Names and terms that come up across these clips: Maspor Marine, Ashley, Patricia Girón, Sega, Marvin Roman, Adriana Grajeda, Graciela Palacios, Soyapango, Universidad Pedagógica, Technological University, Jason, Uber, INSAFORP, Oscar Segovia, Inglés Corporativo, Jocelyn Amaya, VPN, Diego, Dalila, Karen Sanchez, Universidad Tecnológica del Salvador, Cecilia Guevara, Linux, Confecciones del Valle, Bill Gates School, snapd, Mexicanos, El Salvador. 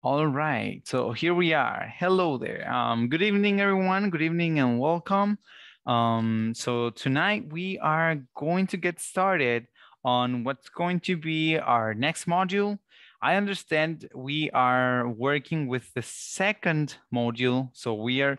All right, so here we are. Hello there. Good evening, everyone. Good evening and welcome. So tonight we are going to get started on what's going to be our next module. I understand we are working with the second module, so we are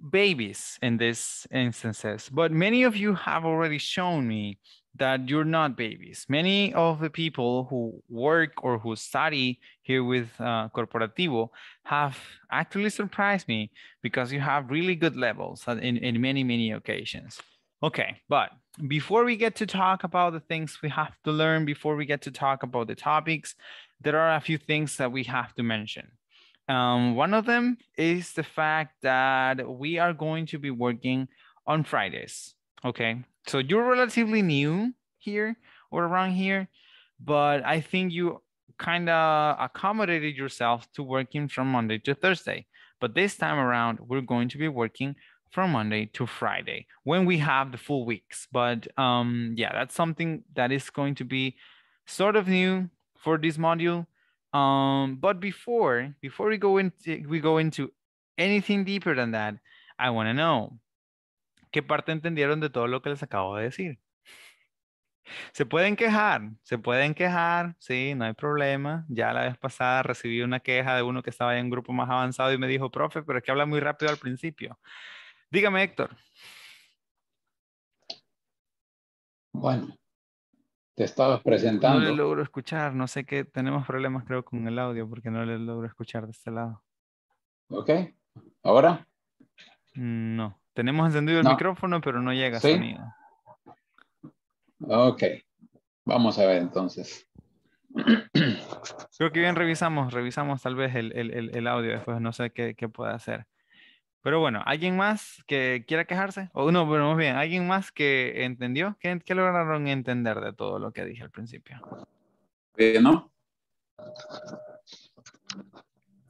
babies in these instances. But many of you have already shown me that you're not babies. Many of the people who work or who study here with Corporativo have actually surprised me because you have really good levels in many occasions. Okay, but before we get to talk about the things we have to learn, before we get to talk about the topics, there are a few things that we have to mention. One of them is the fact that we are going to be working on Fridays, okay? So you're relatively new here or around here, but I think you kind of accommodated yourself to working from Monday to Thursday. But this time around, we're going to be working from Monday to Friday when we have the full weeks. But yeah, that's something that is going to be sort of new for this module. But before we go into anything deeper than that, I want to know, ¿qué parte entendieron de todo lo que les acabo de decir? Se pueden quejar, sí, no hay problema. Ya la vez pasada recibí una queja de uno que estaba en un grupo más avanzado y me dijo, profe, pero es que habla muy rápido al principio. Dígame, Héctor. Bueno, te estabas presentando. No le logro escuchar, no sé qué, tenemos problemas creo con el audio porque no le logro escuchar de este lado. Ok, ¿ahora? No. Tenemos encendido el micrófono, pero no llega sonido. Ok. Vamos a ver entonces. Creo que bien revisamos tal vez el audio después. No sé qué pueda hacer. Pero bueno, ¿alguien más que quiera quejarse? O no, pero más bien, ¿alguien más que entendió? ¿Qué lograron entender de todo lo que dije al principio? No.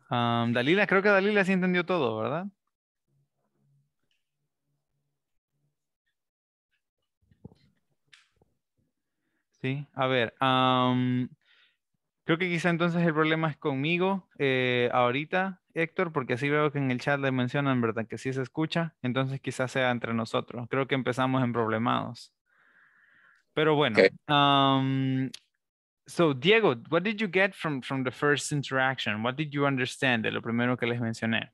Dalila, creo que Dalila sí entendió todo, ¿verdad? Sí, a ver, creo que quizá entonces el problema es conmigo ahorita, Héctor, porque sí veo que en el chat le mencionan, ¿verdad? Que sí se escucha, entonces quizás sea entre nosotros. Creo que empezamos en problemados. Pero bueno. Okay. So, Diego, what did you get from the first interaction? What did you understand de lo primero que les mencioné?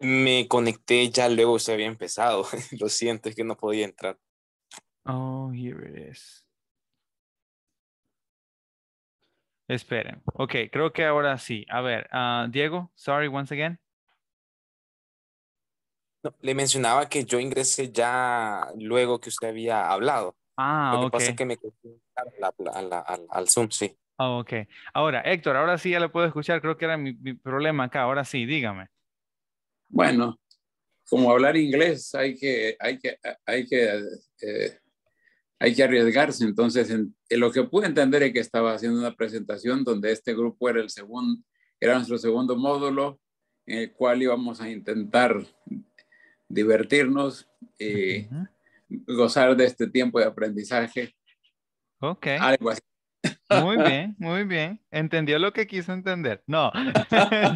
Me conecté ya luego, se había empezado. Lo siento, es que no podía entrar. Oh, here it is. Esperen. Ok, creo que ahora sí. A ver, Diego, sorry once again. No, le mencionaba que yo ingresé ya luego que usted había hablado. Ah, ok. Lo que pasa es que me quedé al Zoom, sí. Oh, ok. Ahora, Héctor, ahora sí ya lo puedo escuchar. Creo que era mi problema acá. Ahora sí, dígame. Bueno, como hablar inglés hay que arriesgarse. Entonces, lo que pude entender es que estaba haciendo una presentación donde este grupo era nuestro segundo módulo, en el cual íbamos a intentar divertirnos y gozar de este tiempo de aprendizaje. Ok. Algo así. Muy bien. Entendió lo que quiso entender. No,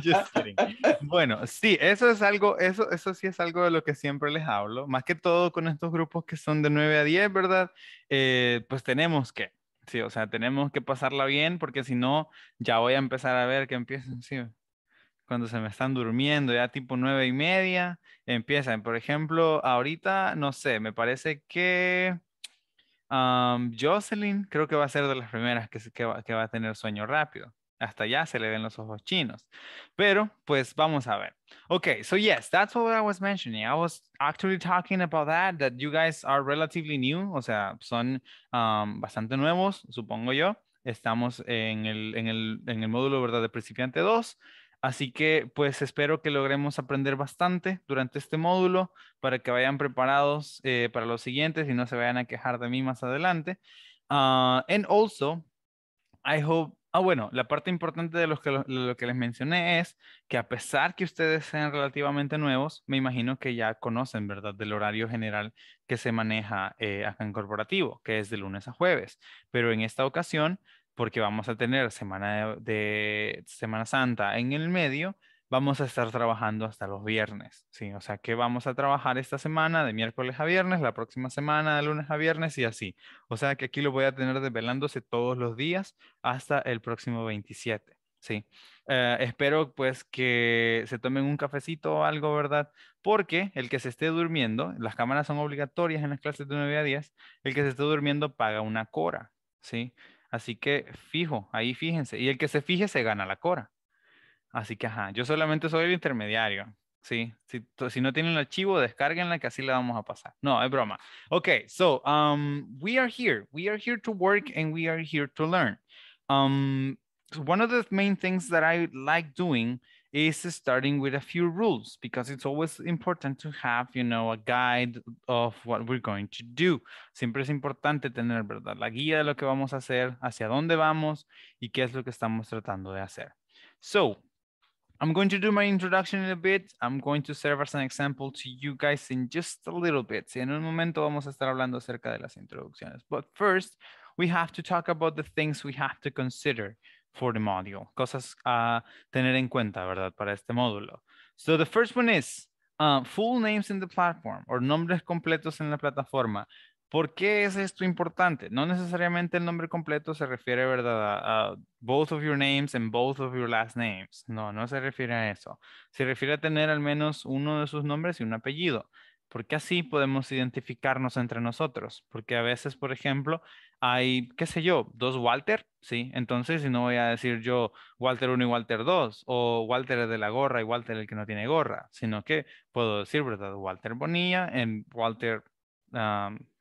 just kidding. Bueno, sí, eso sí es algo de lo que siempre les hablo. Más que todo con estos grupos que son de 9 a 10, ¿verdad? Pues tenemos que, sí, o sea, tenemos que pasarla bien porque si no, ya voy a empezar a ver que empiezan, sí, cuando se me están durmiendo, ya tipo 9:30, empiezan. Por ejemplo, ahorita, no sé, me parece que... Jocelyn creo que va a ser de las primeras que va a tener sueño rápido. Hasta ya se le ven los ojos chinos. Pero pues vamos a ver. Okay, so yes, that's what I was mentioning. I was actually talking about that you guys are relatively new. O sea, son bastante nuevos, supongo yo. Estamos en el módulo, ¿verdad? De principiante 2. Así que pues espero que logremos aprender bastante durante este módulo para que vayan preparados para los siguientes y no se vayan a quejar de mí más adelante. And also, I hope, bueno, la parte importante de lo que les mencioné es que a pesar que ustedes sean relativamente nuevos, me imagino que ya conocen, ¿verdad? Del horario general que se maneja acá en Corporativo, que es de lunes a jueves. Pero en esta ocasión... porque vamos a tener semana de Semana Santa en el medio, vamos a estar trabajando hasta los viernes, ¿sí? O sea, que vamos a trabajar esta semana de miércoles a viernes, la próxima semana de lunes a viernes y así. O sea, que aquí lo voy a tener desvelándose todos los días hasta el próximo 27, ¿sí? Espero, pues, que se tomen un cafecito o algo, ¿verdad? Porque el que se esté durmiendo, las cámaras son obligatorias en las clases de 9 a 10, el que se esté durmiendo paga una cora, ¿sí? Así que fijo, ahí fíjense. Y el que se fije se gana la cora. Así que, ajá, yo solamente soy el intermediario, ¿sí? Si no tienen el archivo, descárguenla que así la vamos a pasar. No, es broma. Okay, so we are here. We are here to work and we are here to learn. So one of the main things that I like doing is starting with a few rules because it's always important to have, you know, a guide of what we're going to do. Siempre es importante tener, ¿verdad?, la guía de lo que vamos a hacer, hacia dónde vamos y qué es lo que estamos tratando de hacer. So, I'm going to do my introduction in a bit. I'm going to serve as an example to you guys in just a little bit. En un momento vamos a estar hablando acerca de las introducciones. But first, we have to talk about the things we have to consider for the module. Cosas a tener en cuenta, ¿verdad?, para este módulo. So the first one is full names in the platform or nombres completos en la plataforma. ¿Por qué es esto importante? No necesariamente el nombre completo se refiere, ¿verdad?, a both of your names and both of your last names. No, no se refiere a eso. Se refiere a tener al menos uno de sus nombres y un apellido. Porque así podemos identificarnos entre nosotros. Porque a veces, por ejemplo, hay, qué sé yo, dos Walter, ¿sí? Entonces, si no voy a decir yo Walter 1 y Walter 2, o Walter el de la gorra y Walter el que no tiene gorra, sino que puedo decir, ¿verdad?, Walter Bonilla y Walter...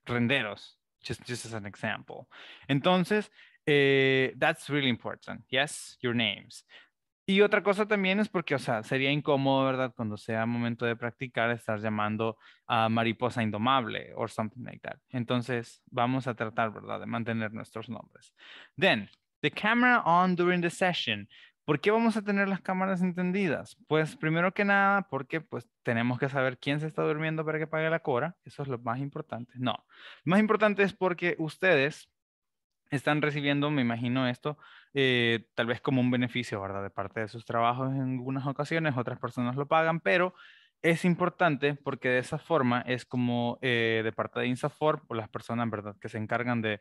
Renderos, just as an example. Entonces, that's really important. Yes, your names. Y otra cosa también es porque, o sea, sería incómodo, ¿verdad?, cuando sea momento de practicar, estar llamando a mariposa indomable or something like that. Entonces, vamos a tratar, ¿verdad?, de mantener nuestros nombres. Then, the camera on during the session. ¿Por qué vamos a tener las cámaras encendidas? Pues primero que nada, porque pues tenemos que saber quién se está durmiendo para que pague la cora. Eso es lo más importante. No, lo más importante es porque ustedes están recibiendo, me imagino esto, tal vez como un beneficio, ¿verdad?, de parte de sus trabajos en algunas ocasiones. Otras personas lo pagan, pero es importante porque de esa forma es como de parte de INSAFORP o las personas, ¿verdad?, que se encargan de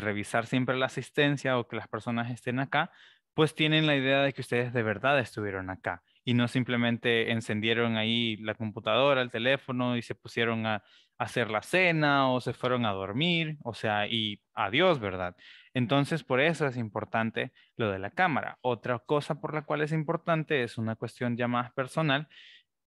revisar siempre la asistencia o que las personas estén acá, pues tienen la idea de que ustedes de verdad estuvieron acá y no simplemente encendieron ahí la computadora, el teléfono y se pusieron a hacer la cena o se fueron a dormir, o sea, y adiós, ¿verdad? Entonces, por eso es importante lo de la cámara. Otra cosa por la cual es importante es una cuestión ya más personal,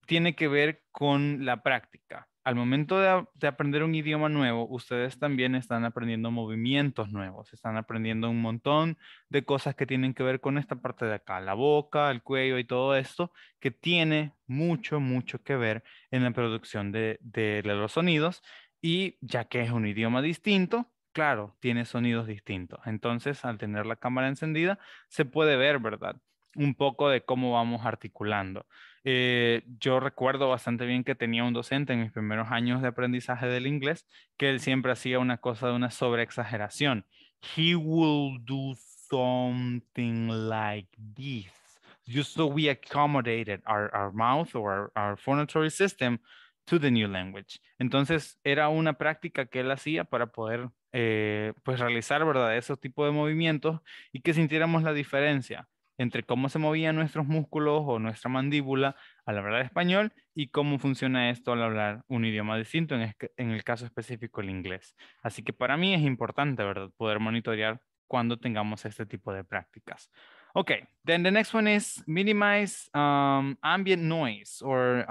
tiene que ver con la práctica. Al momento de aprender un idioma nuevo, ustedes también están aprendiendo movimientos nuevos, están aprendiendo un montón de cosas que tienen que ver con esta parte de acá, la boca, el cuello y todo esto, que tiene mucho, mucho que ver en la producción de los sonidos. Y ya que es un idioma distinto, claro, tiene sonidos distintos. Entonces, al tener la cámara encendida, se puede ver, ¿verdad?, un poco de cómo vamos articulando. Yo recuerdo bastante bien que tenía un docente en mis primeros años de aprendizaje del inglés, que él siempre hacía una cosa de una sobreexageración. He will do something like this. Just so we accommodated our mouth or our phonatory system to the new language. Entonces, era una práctica que él hacía para poder pues realizar, ¿verdad?, esos tipos de movimientos y que sintiéramos la diferencia entre cómo se movían nuestros músculos o nuestra mandíbula al hablar español y cómo funciona esto al hablar un idioma distinto, en el caso específico el inglés. Así que para mí es importante, ¿verdad?, poder monitorear cuando tengamos este tipo de prácticas. Okay, then the next one is minimize ambient noise or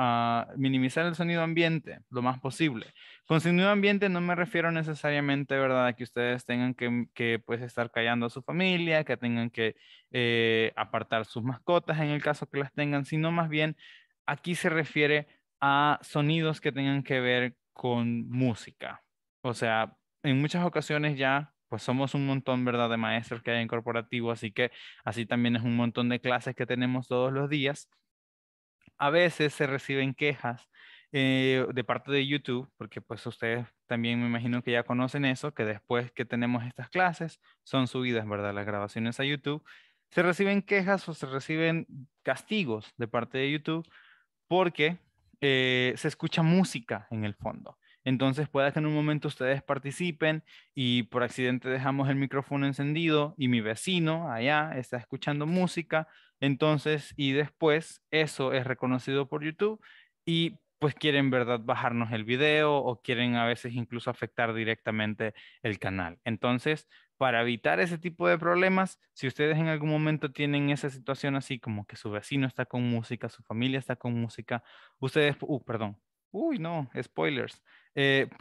minimizar el sonido ambiente lo más posible. Con sonido ambiente no me refiero necesariamente, ¿verdad?, a que ustedes tengan que pues estar callando a su familia, que tengan que apartar sus mascotas en el caso que las tengan, sino más bien aquí se refiere a sonidos que tengan que ver con música. O sea, en muchas ocasiones ya pues somos un montón, ¿verdad?, de maestros que hay en corporativo, así que así también es un montón de clases que tenemos todos los días. A veces se reciben quejas de parte de YouTube, porque pues ustedes también me imagino que ya conocen eso, que después que tenemos estas clases son subidas, ¿verdad? Las grabaciones a YouTube. Se reciben quejas o se reciben castigos de parte de YouTube porque se escucha música en el fondo. Entonces pueda que en un momento ustedes participen y por accidente dejamos el micrófono encendido y mi vecino allá está escuchando música. Entonces, y después eso es reconocido por YouTube y pues quieren, ¿verdad?, bajarnos el video o quieren a veces incluso afectar directamente el canal. Entonces, para evitar ese tipo de problemas, si ustedes en algún momento tienen esa situación así como que su vecino está con música, su familia está con música, ustedes, spoilers.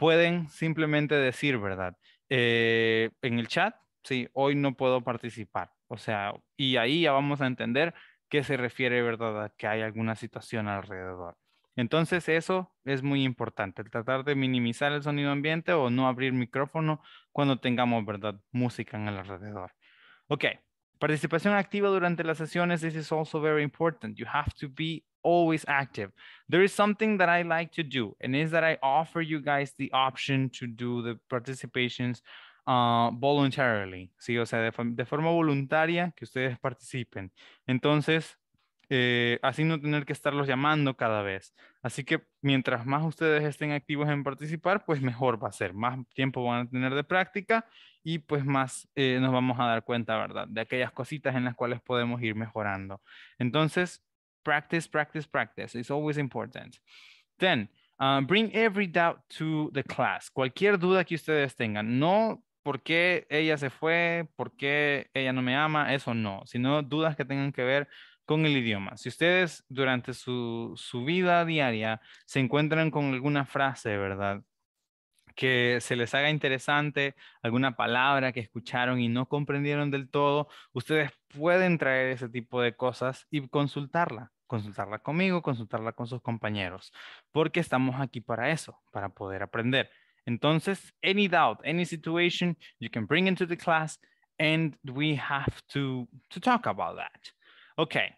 Pueden simplemente decir, ¿verdad? En el chat, sí, hoy no puedo participar. O sea, y ahí ya vamos a entender qué se refiere, ¿verdad?, a que hay alguna situación alrededor. Entonces, eso es muy importante. El tratar de minimizar el sonido ambiente o no abrir micrófono cuando tengamos, ¿verdad?, música en el alrededor. Ok. Participación activa durante las sesiones. This is also very important. You have to be always active. There is something that I like to do, and is that I offer you guys the option to do the participations voluntarily. Sí, o sea, de forma voluntaria que ustedes participen. Entonces, así no tener que estarlos llamando cada vez. Así que mientras más ustedes estén activos en participar, pues mejor va a ser. Más tiempo van a tener de práctica y pues más nos vamos a dar cuenta, ¿verdad?, de aquellas cositas en las cuales podemos ir mejorando. Entonces, practice, practice, practice. It's always important. Then, bring every doubt to the class. Cualquier duda que ustedes tengan. No, ¿por qué ella se fue? ¿Por qué ella no me ama? Eso no. Sino dudas que tengan que ver con el idioma. Si ustedes durante su vida diaria se encuentran con alguna frase, ¿verdad?, que se les haga interesante, alguna palabra que escucharon y no comprendieron del todo, ustedes pueden traer ese tipo de cosas y consultarla conmigo, consultarla con sus compañeros, porque estamos aquí para eso, para poder aprender. Entonces, any doubt, any situation, you can bring into the class and we have to talk about that. Okay.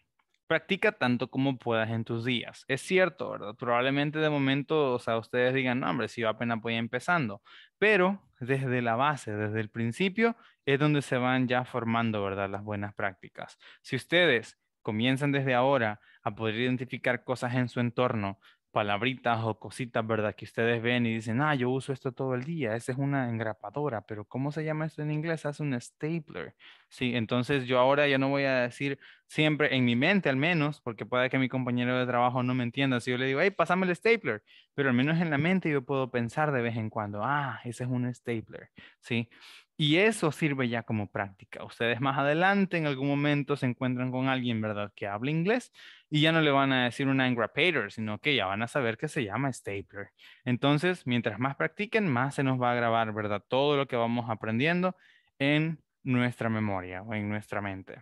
Practica tanto como puedas en tus días. Es cierto, ¿verdad? Probablemente de momento, o sea, ustedes digan, no, hombre, si yo apenas voy empezando. Pero desde la base, desde el principio, es donde se van ya formando, ¿verdad?, las buenas prácticas. Si ustedes comienzan desde ahora a poder identificar cosas en su entorno, palabritas o cositas, ¿verdad?, que ustedes ven y dicen, ah, yo uso esto todo el día, esa es una engrapadora, pero ¿cómo se llama esto en inglés? Es un stapler. Sí, entonces yo ahora ya no voy a decir siempre, en mi mente al menos, porque puede que mi compañero de trabajo no me entienda, si yo le digo, hey, pásame el stapler, pero al menos en la mente yo puedo pensar de vez en cuando, ah, ese es un stapler, ¿sí? Y eso sirve ya como práctica. Ustedes más adelante en algún momento se encuentran con alguien, ¿verdad?, que habla inglés y ya no le van a decir una engrapator, sino que ya van a saber que se llama stapler. Entonces, mientras más practiquen, más se nos va a grabar, ¿verdad?, todo lo que vamos aprendiendo en nuestra memoria o en nuestra mente.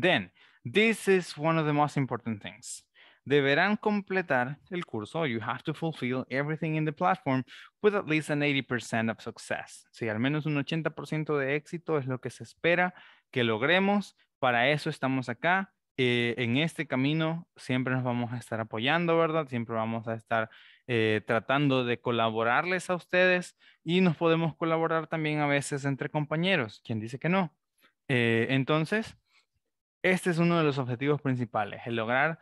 Then, this is one of the most important things. Deberán completar el curso. You have to fulfill everything in the platform with at least an 80% of success. Sí, al menos un 80% de éxito es lo que se espera que logremos. Para eso estamos acá. En este camino siempre nos vamos a estar apoyando, ¿verdad? Siempre vamos a estar tratando de colaborarles a ustedes y nos podemos colaborar también a veces entre compañeros. ¿Quién dice que no? Entonces, este es uno de los objetivos principales, el lograr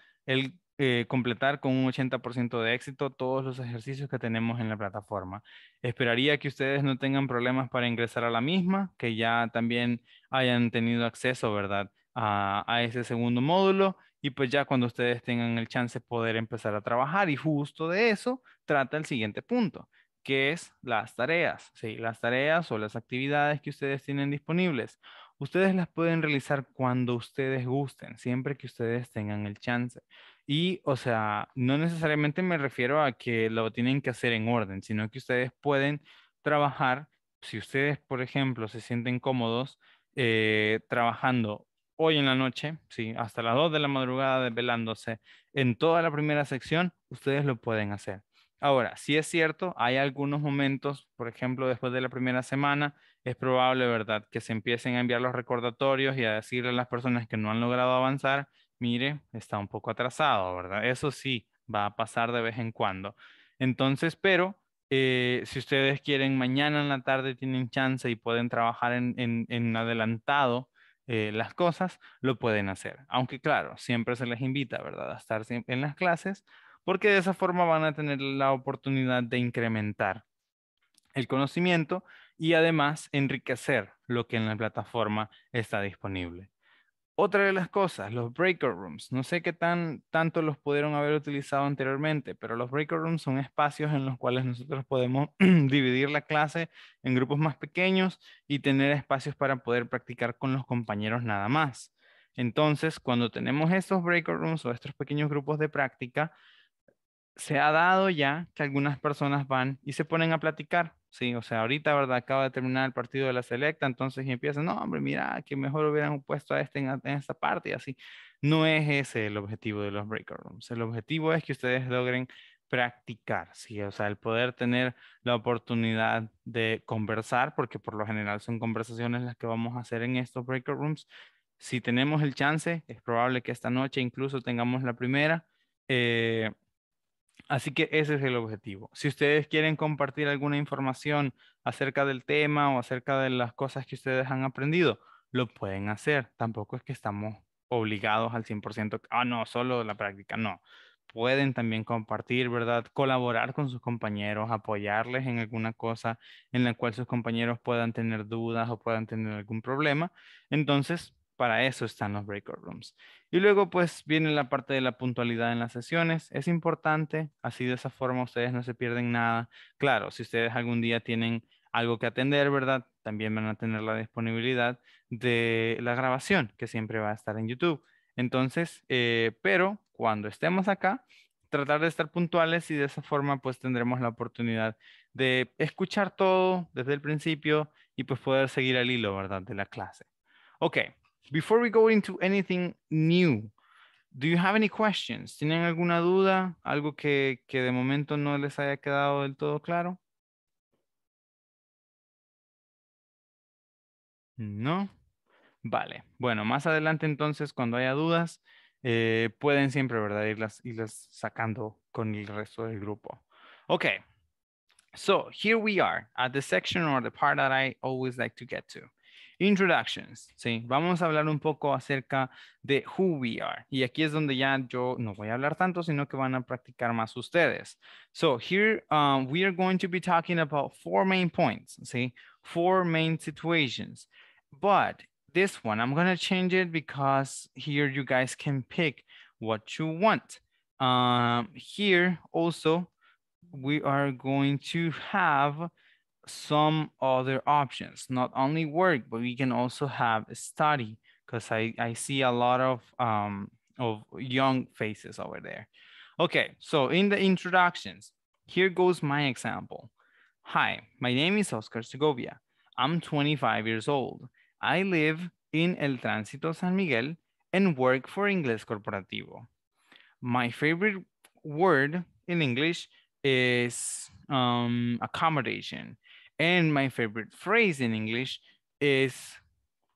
completar con un 80% de éxito todos los ejercicios que tenemos en la plataforma. Esperaría que ustedes no tengan problemas para ingresar a la misma, que ya también hayan tenido acceso, ¿verdad?, a ese segundo módulo y pues ya cuando ustedes tengan el chance poder empezar a trabajar. Y justo de eso trata el siguiente punto, que es las tareas. Sí, las tareas o las actividades que ustedes tienen disponibles. Ustedes las pueden realizar cuando ustedes gusten, siempre que ustedes tengan el chance. Y, o sea, no necesariamente me refiero a que lo tienen que hacer en orden, sino que ustedes pueden trabajar, si ustedes, por ejemplo, se sienten cómodos trabajando hoy en la noche, sí, hasta las 2 de la madrugada desvelándose en toda la primera sección, ustedes lo pueden hacer. Ahora, sí es cierto, hay algunos momentos, por ejemplo, después de la primera semana, es probable, ¿verdad?, que se empiecen a enviar los recordatorios y a decirle a las personas que no han logrado avanzar, mire, está un poco atrasado, ¿verdad? Eso sí va a pasar de vez en cuando. Entonces, pero si ustedes quieren, mañana en la tarde tienen chance y pueden trabajar en adelantado las cosas, lo pueden hacer. Aunque claro, siempre se les invita, ¿verdad?, a estar en las clases, porque de esa forma van a tener la oportunidad de incrementar el conocimiento y además enriquecer lo que en la plataforma está disponible. Otra de las cosas, los breakout rooms. No sé qué tanto los pudieron haber utilizado anteriormente, pero los breakout rooms son espacios en los cuales nosotros podemos dividir la clase en grupos más pequeños y tener espacios para poder practicar con los compañeros nada más. Entonces, cuando tenemos estos breakout rooms o estos pequeños grupos de práctica, se ha dado ya que algunas personas van y se ponen a platicar. Sí, o sea, ahorita, ¿verdad?, acaba de terminar el partido de la selecta, entonces empiezan, no, hombre, mira, que mejor hubieran puesto a este en esta parte, y así. No es ese el objetivo de los breakout rooms. El objetivo es que ustedes logren practicar, ¿sí? O sea, el poder tener la oportunidad de conversar, porque por lo general son conversaciones las que vamos a hacer en estos breakout rooms. Si tenemos el chance, es probable que esta noche incluso tengamos la primera. Así que ese es el objetivo. Si ustedes quieren compartir alguna información acerca del tema o acerca de las cosas que ustedes han aprendido, lo pueden hacer. Tampoco es que estamos obligados al 100%. Ah, no, solo la práctica. No. Pueden también compartir, ¿verdad? Colaborar con sus compañeros, apoyarles en alguna cosa en la cual sus compañeros puedan tener dudas o puedan tener algún problema. Entonces, para eso están los breakout rooms. Y luego pues viene la parte de la puntualidad en las sesiones. Es importante, así de esa forma ustedes no se pierden nada. Claro, si ustedes algún día tienen algo que atender, ¿verdad?, también van a tener la disponibilidad de la grabación, que siempre va a estar en YouTube. Entonces, pero cuando estemos acá, tratar de estar puntuales, y de esa forma pues tendremos la oportunidad de escuchar todo desde el principio y pues poder seguir al hilo, ¿verdad?, de la clase. Ok. Before we go into anything new, do you have any questions? ¿Tienen alguna duda? ¿Algo que de momento no les haya quedado del todo claro? ¿No? Vale. Bueno, más adelante entonces, cuando haya dudas, pueden siempre, ¿verdad?, irlas sacando con el resto del grupo. Okay. So, here we are at the section or the part that I always like to get to. Introductions, sí. Vamos a hablar un poco acerca de who we are. Y aquí es donde ya yo no voy a hablar tanto, sino que van a practicar más ustedes. So here we are going to be talking about four main points, sí. Four main situations. But this one, I'm going to change it because here you guys can pick what you want. Here also, we are going to have some other options, not only work, but we can also have a study, because I see a lot of young faces over there. Okay, so in the introductions, here goes my example. Hi, my name is Oscar Segovia. I'm 25 years old. I live in El Tránsito San Miguel and work for Inglés Corporativo. My favorite word in English is accommodation. And my favorite phrase in English is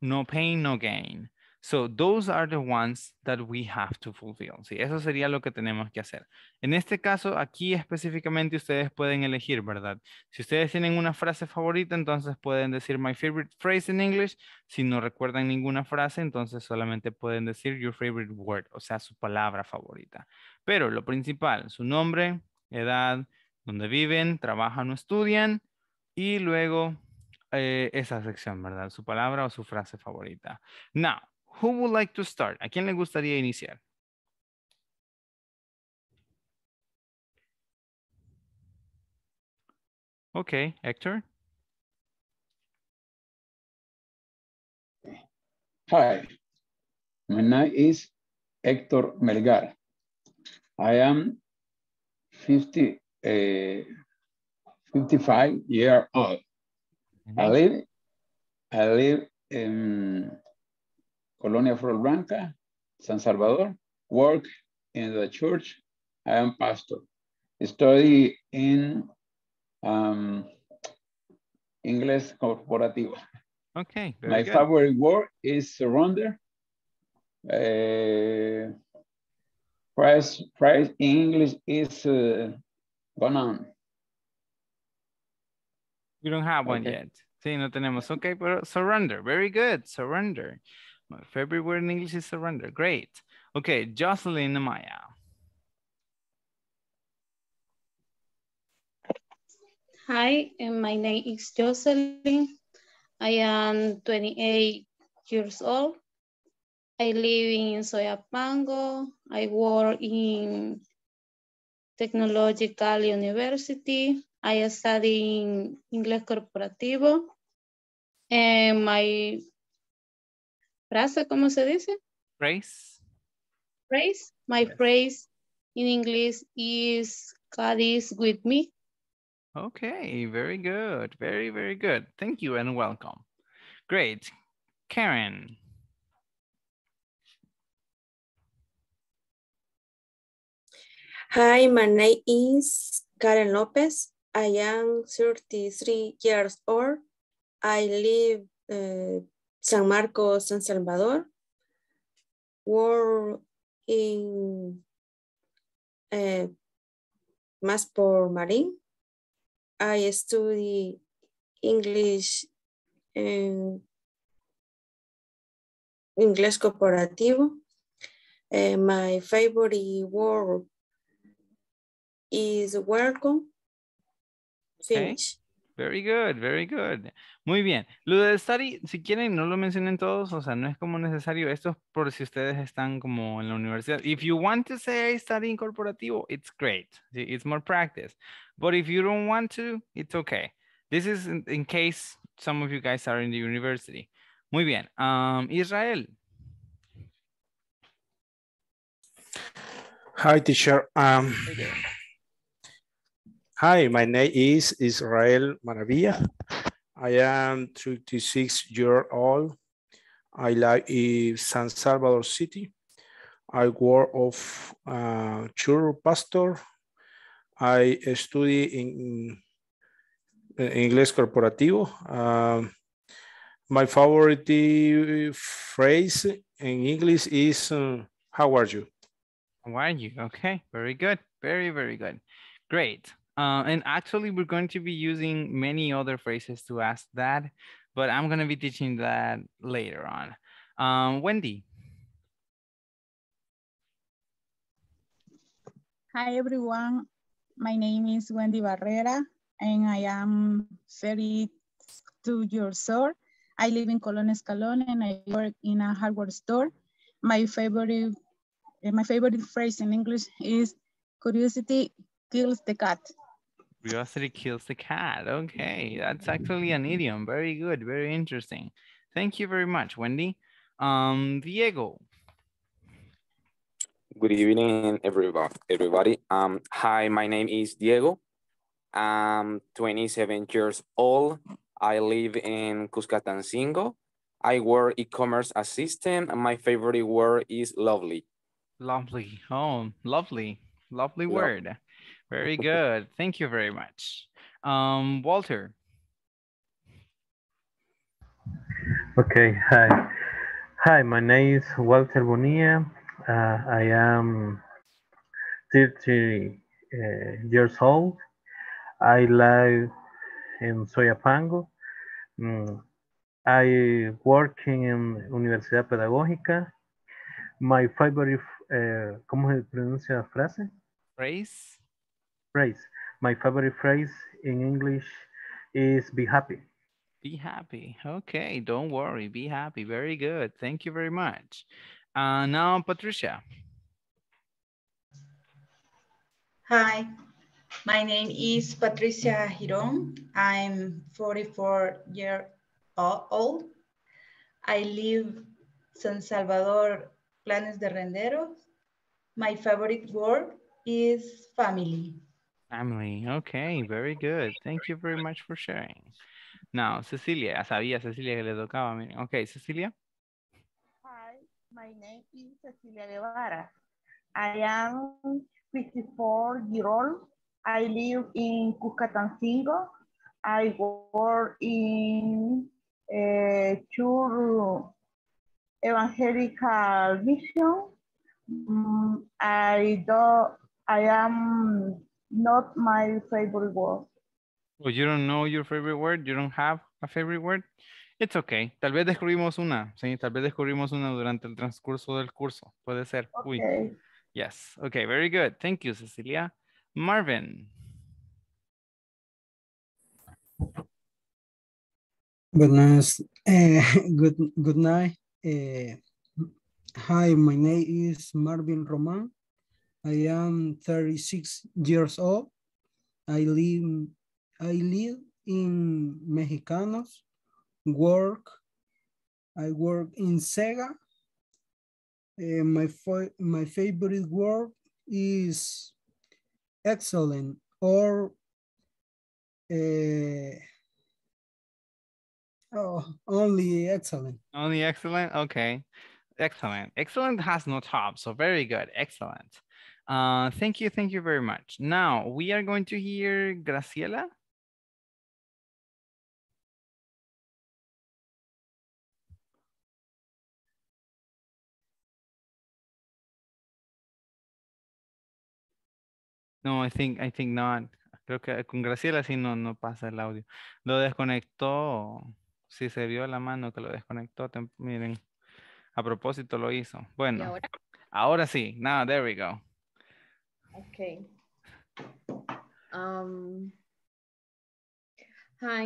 no pain, no gain. So those are the ones that we have to fulfill. Sí, eso sería lo que tenemos que hacer. En este caso, aquí específicamente ustedes pueden elegir, ¿verdad? Si ustedes tienen una frase favorita, entonces pueden decir my favorite phrase in English. Si no recuerdan ninguna frase, entonces solamente pueden decir your favorite word, o sea, su palabra favorita. Pero lo principal, su nombre, edad, donde viven, trabajan o estudian, y luego esa sección, ¿verdad? Su palabra o su frase favorita. Now, who would like to start? ¿A quién le gustaría iniciar? Okay, Héctor. Hi, my name is Héctor Melgar. I am 55 years old. Mm-hmm. I live in Colonia Flor Blanca, San Salvador, work in the church. I am pastor. Study in Inglés Corporativo. Okay, very good. My favorite word is surrender. Price in English is banana. We don't have one yet. Sí, no tenemos. Okay, pero surrender. Very good. Surrender. My favorite word in English is surrender. Great. Okay, Jocelyn Amaya. Hi, and my name is Jocelyn. I am 28 years old. I live in Soyapango. I work in Technological University. I study in Inglés Corporativo. And my frase, ¿cómo se dice? Phrase. Phrase. My phrase in English is God is with me. Okay, very good. Very, very good. Thank you and welcome. Great. Karen. Hi, my name is Karen Lopez. I am 33 years old. I live in San Marcos, San Salvador. Work in Maspor Marine. I study English in Inglés Corporativo. My favorite word is welcome. Finish. Okay. Very good, very good. Muy bien. Lo de study, si quieren, no lo mencionen todos, o sea, no es como necesario. Esto es por si ustedes están como en la universidad. If you want to say studying corporativo, it's great. It's more practice. But if you don't want to, it's okay. This is in case some of you guys are in the university. Muy bien. Israel. Hi, teacher. Okay. Hi, my name is Israel Maravilla. I am 36 years old. I live in San Salvador City. I work of church pastor. I study in English Corporativo. My favorite phrase in English is, how are you? How are you? Okay, very good. Very, very good. Great. And actually, we're going to be using many other phrases to ask that, but I'm going to be teaching that later on. Wendy. Hi, everyone. My name is Wendy Barrera, and I am 32 years old. I live in Colón Escalón, and I work in a hardware store. My favorite phrase in English is curiosity kills the cat. Curiosity kills the cat. Okay, that's actually an idiom. Very good, very interesting. Thank you very much, Wendy. Diego. Good evening, everybody. Hi, my name is Diego. I'm 27 years old. I live in Cuscatancingo. I work e-commerce assistant, and my favorite word is lovely. Lovely. Oh, lovely. Lovely word. Very good. Thank you very much. Walter. Okay. Hi. Hi, my name is Walter Bonilla. I am 30 years old. I live in Soyapango. I work in Universidad Pedagógica. My favorite, ¿cómo se pronuncia la frase? Phrase. Phrase. My favorite phrase in English is be happy. Be happy. Okay, don't worry. Be happy. Very good. Thank you very much. Now, Patricia. Hi, my name is Patricia Girón. I'm 44 years old. I live San Salvador, Planes de Renderos. My favorite word is family. Family. Okay, very good. Thank you very much for sharing. Now, Cecilia. Sabía Cecilia que le tocaba. Okay, Cecilia. My name is Cecilia Guevara. I am 54 years old. I live in Cuscatancingo. I work in Church Evangelical Mission. I am not my favorite word. Oh, you don't know your favorite word? You don't have a favorite word? It's okay. Tal vez descubrimos una, sí, tal vez descubrimos una durante el transcurso del curso. Puede ser. Okay. Uy. Yes. Okay, very good. Thank you, Cecilia. Marvin. Goodness. Good night. Hi, my name is Marvin Roman. I am 36 years old. I live in Mexicanos. I work in Sega. My favorite word is excellent or only excellent. Only excellent? Okay. Excellent. Excellent has no top, so very good. Excellent. Thank you very much. Now we are going to hear Graciela. No, I think not. Creo que con Graciela sí no pasa el audio. Lo desconectó. Sí, se vio la mano que lo desconectó. Miren, a propósito lo hizo. Bueno, ahora sí. Now, there we go. Okay. Hi,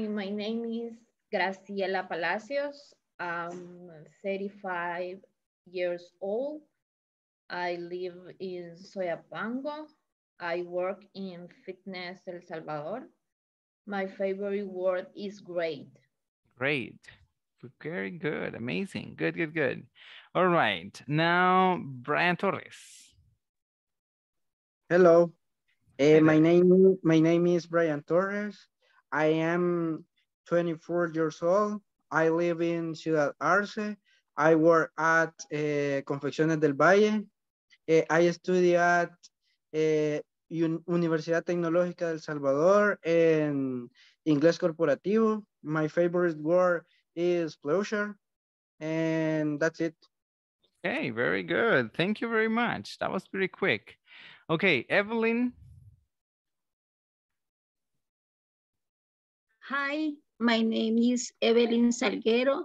my name is Graciela Palacios. I'm 35 years old. I live in Soyapango. I work in Fitness El Salvador. My favorite word is great. Great. Very good. Amazing. Good, good, good. All right. Now, Brian Torres. Hello. Hello. My name is Brian Torres. I am 24 years old. I live in Ciudad Arce. I work at Confecciones del Valle. I study at Universidad Tecnológica del Salvador en Inglés Corporativo. My favorite word is pleasure. And that's it. Okay, very good. Thank you very much. That was pretty quick. Okay, Evelyn. Hi, my name is Evelyn Salguero.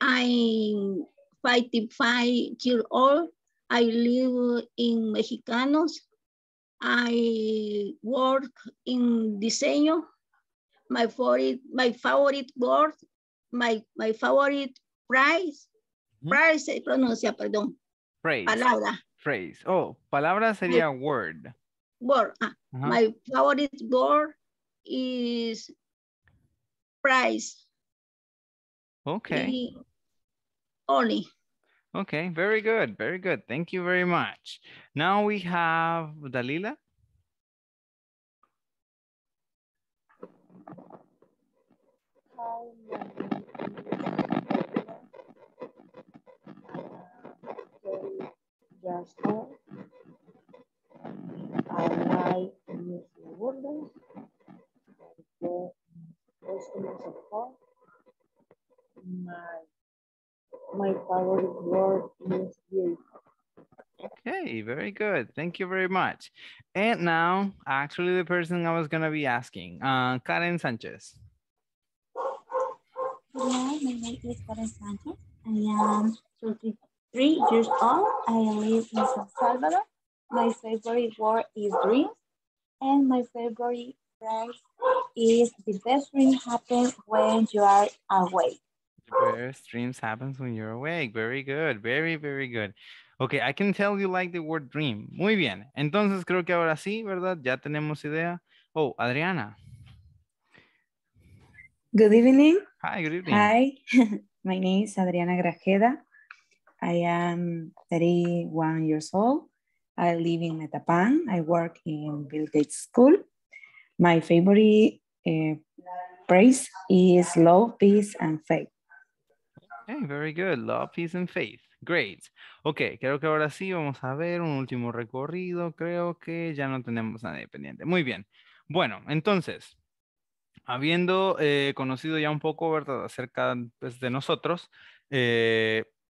I'm 55 years old. I live in Mexicanos. I work in diseño. My favorite word, my favorite price. Price se pronuncia, perdón. Phrase. Palabra. Phrase. Oh, palabra sería word. Word. My favorite word is price. Okay. Only. Okay, very good. Very good. Thank you very much. Now we have Dalila. My favorite word is you. Okay, very good. Thank you very much. And now, actually, the person I was going to be asking, Karen Sanchez. Hello, my name is Karen Sanchez. I am 33 years old. I live in San Salvador. My favorite word is dreams. And my favorite phrase is the best dream happens when you are awake. Where dreams happens when you're awake. Very good. Very, very good. Okay, I can tell you like the word dream. Muy bien. Entonces creo que ahora sí, ¿verdad? Ya tenemos idea. Oh, Adriana. Good evening. Hi, good evening. Hi. My name is Adriana Grajeda. I am 31 years old. I live in Metapan. I work in Bill Gates School. My favorite phrase is love, peace, and faith. Okay, very good. Love, peace, and faith. Great. Ok, creo que ahora sí vamos a ver un último recorrido. Creo que ya no tenemos nada pendiente. Muy bien. Bueno, entonces, habiendo conocido ya un poco, ¿verdad?, acerca pues, de nosotros,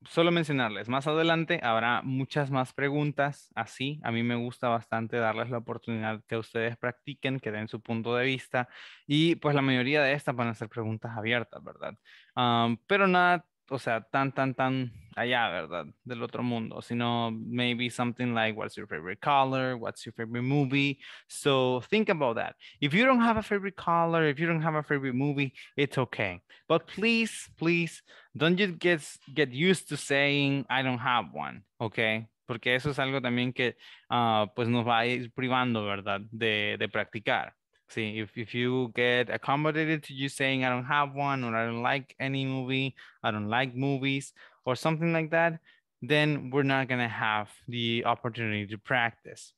solo mencionarles, más adelante habrá muchas más preguntas así. A mí me gusta bastante darles la oportunidad que ustedes practiquen, que den su punto de vista, y pues la mayoría de estas van a ser preguntas abiertas, ¿verdad? Pero nada, o sea, tan allá, ¿verdad? Del otro mundo, sino maybe something like, what's your favorite color? What's your favorite movie? So think about that. If you don't have a favorite color, if you don't have a favorite movie, it's okay. But please, please, don't you get used to saying, I don't have one, okay? Porque eso es algo también que pues nos va a ir privando, ¿verdad? De practicar. See, if you get accommodated to you saying, I don't have one, or I don't like any movie, I don't like movies, or something like that, then we're not going to have the opportunity to practice.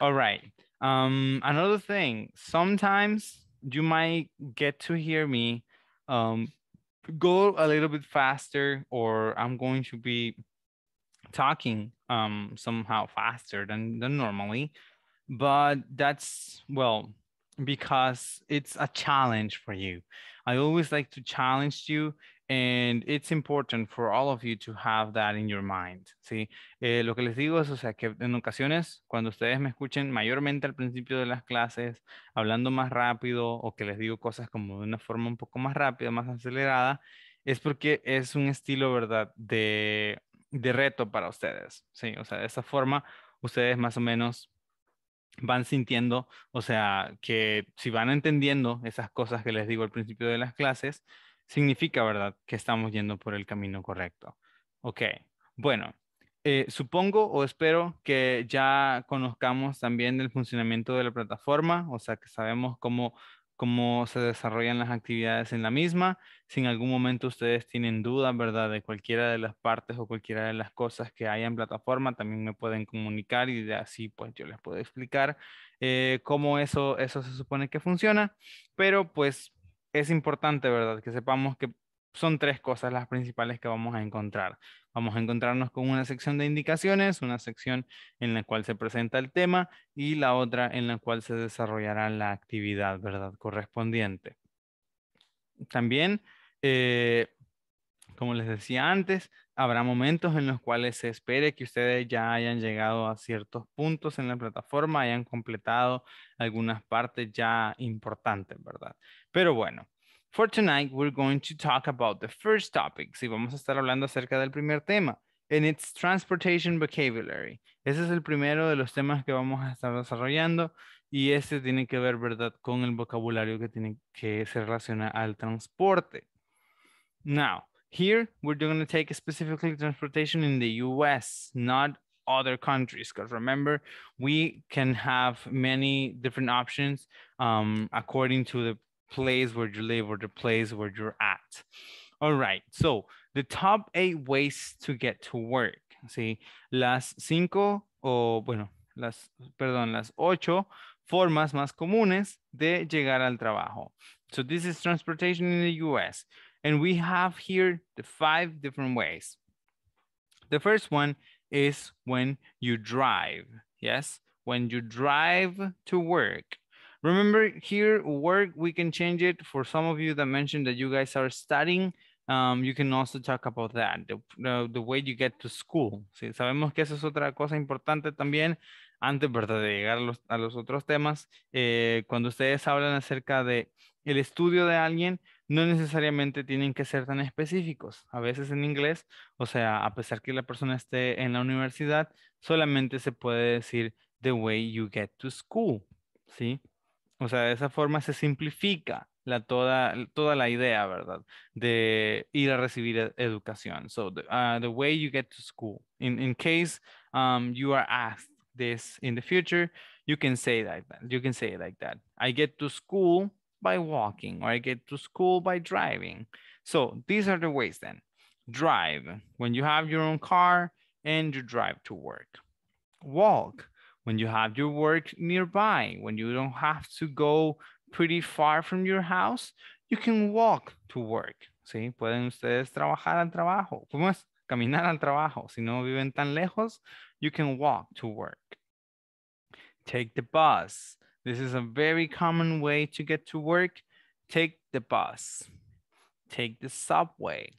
All right. Another thing, sometimes you might get to hear me go a little bit faster, or I'm going to be talking somehow faster than normally, but that's, well, because it's a challenge for you. I always like to challenge you, and it's important for all of you to have that in your mind. ¿Sí? Lo que les digo es, o sea, que en ocasiones, cuando ustedes me escuchen mayormente al principio de las clases, hablando más rápido, o que les digo cosas como de una forma un poco más rápida, más acelerada, es porque es un estilo, ¿verdad?, de reto para ustedes. ¿Sí? O sea, de esa forma, ustedes más o menos van sintiendo, o sea, que si van entendiendo esas cosas que les digo al principio de las clases, significa, ¿verdad?, que estamos yendo por el camino correcto. Ok, bueno, supongo o espero que ya conozcamos también el funcionamiento de la plataforma, o sea, que sabemos cómo se desarrollan las actividades en la misma. Si en algún momento ustedes tienen dudas, ¿verdad?, de cualquiera de las partes o cualquiera de las cosas que haya en plataforma, también me pueden comunicar y así pues yo les puedo explicar cómo eso se supone que funciona. Pero pues es importante, ¿verdad?, que sepamos que son tres cosas las principales que vamos a encontrar. Vamos a encontrarnos con una sección de indicaciones, una sección en la cual se presenta el tema y la otra en la cual se desarrollará la actividad, ¿verdad?, correspondiente. También, como les decía antes, habrá momentos en los cuales se espere que ustedes ya hayan llegado a ciertos puntos en la plataforma, hayan completado algunas partes ya importantes, ¿verdad? Pero bueno. For tonight, we're going to talk about the first topic. Sí, vamos a estar hablando acerca del primer tema. And it's transportation vocabulary. Ese es el primero de los temas que vamos a estar desarrollando. Y este tiene que ver, ¿verdad?, con el vocabulario que se relaciona al transporte. Now, here, we're going to take specifically transportation in the U.S., not other countries, because remember, we can have many different options according to the place where you live or the place where you're at. All right, so the top 8 ways to get to work. ¿Sí? Las 8 formas más comunes de llegar al trabajo. So this is transportation in the US. And we have here the 5 different ways. The first one is when you drive. Yes, when you drive to work. Remember here, work, we can change it. For some of you that mentioned that you guys are studying, you can also talk about that, the way you get to school. Sí, sabemos que eso es otra cosa importante también. Antes, ¿verdad?, de llegar a los otros temas, cuando ustedes hablan acerca de el estudio de alguien, no necesariamente tienen que ser tan específicos. A veces en inglés, o sea, a pesar que la persona esté en la universidad, solamente se puede decir the way you get to school, ¿sí? O sea, de esa forma se simplifica toda la idea, ¿verdad?, de ir a recibir educación. So, the way you get to school. In case you are asked this in the future, you can say that. You can say it like that. I get to school by walking, or I get to school by driving. So, these are the ways then. Drive, when you have your own car and you drive to work. Walk, when you have your work nearby, when you don't have to go pretty far from your house, you can walk to work. ¿Sí? Pueden ustedes trabajar al trabajo. ¿Cómo es? Caminar al trabajo. Si no viven tan lejos, you can walk to work. Take the bus. This is a very common way to get to work. Take the bus. Take the subway.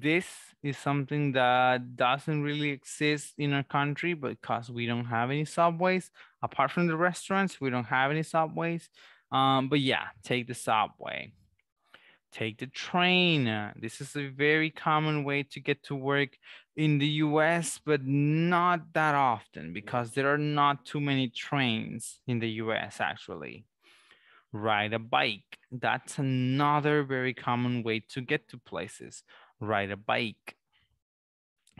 This is something that doesn't really exist in our country because we don't have any subways. Apart from the restaurants, we don't have any subways. But yeah, take the subway. Take the train. This is a very common way to get to work in the US, but not that often because there are not too many trains in the US actually. Ride a bike. That's another very common way to get to places. Ride a bike.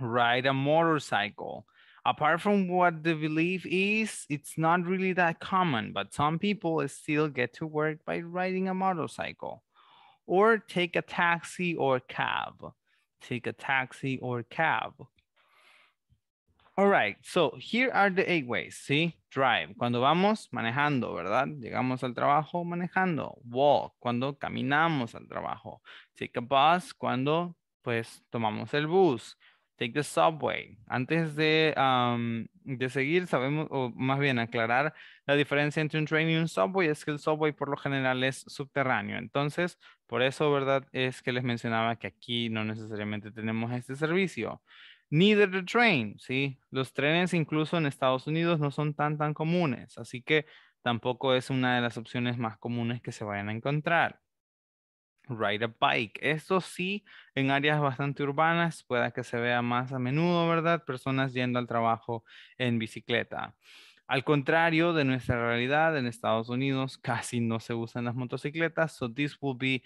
Ride a motorcycle. Apart from what the belief is, it's not really that common, but some people still get to work by riding a motorcycle. Or take a taxi or cab. Take a taxi or cab. All right, so here are the 8 ways, ¿sí? Drive, cuando vamos manejando, ¿verdad? Llegamos al trabajo manejando. Walk, cuando caminamos al trabajo. Take a bus, cuando pues tomamos el bus. Take the subway. Antes de seguir, sabemos, o más bien aclarar la diferencia entre un train y un subway, es que el subway por lo general es subterráneo. Entonces, por eso, ¿verdad? Es que les mencionaba que aquí no necesariamente tenemos este servicio. Neither the train, ¿sí? Los trenes incluso en Estados Unidos no son tan comunes, así que tampoco es una de las opciones más comunes que se vayan a encontrar. Ride a bike. Esto sí, en áreas bastante urbanas, pueda que se vea más a menudo, ¿verdad? Personas yendo al trabajo en bicicleta. Al contrario de nuestra realidad, en Estados Unidos casi no se usan las motocicletas, so this will be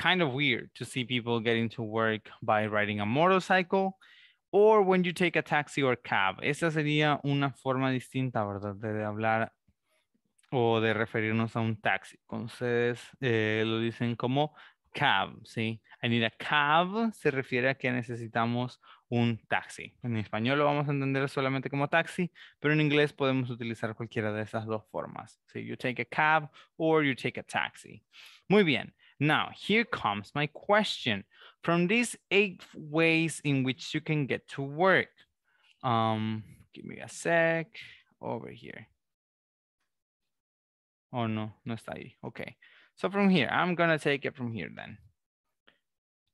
kind of weird to see people getting to work by riding a motorcycle or when you take a taxi or cab. Esa sería una forma distinta, ¿verdad? De hablar o de referirnos a un taxi. Entonces lo dicen como cab, ¿sí? I need a cab se refiere a que necesitamos un taxi. En español lo vamos a entender solamente como taxi, pero en inglés podemos utilizar cualquiera de esas dos formas. So you take a cab or you take a taxi. Muy bien. Now, here comes my question. From these 8 ways in which you can get to work. Give me a sec. Over here. Oh, no, no está ahí. Okay. So from here, I'm going to take it from here then.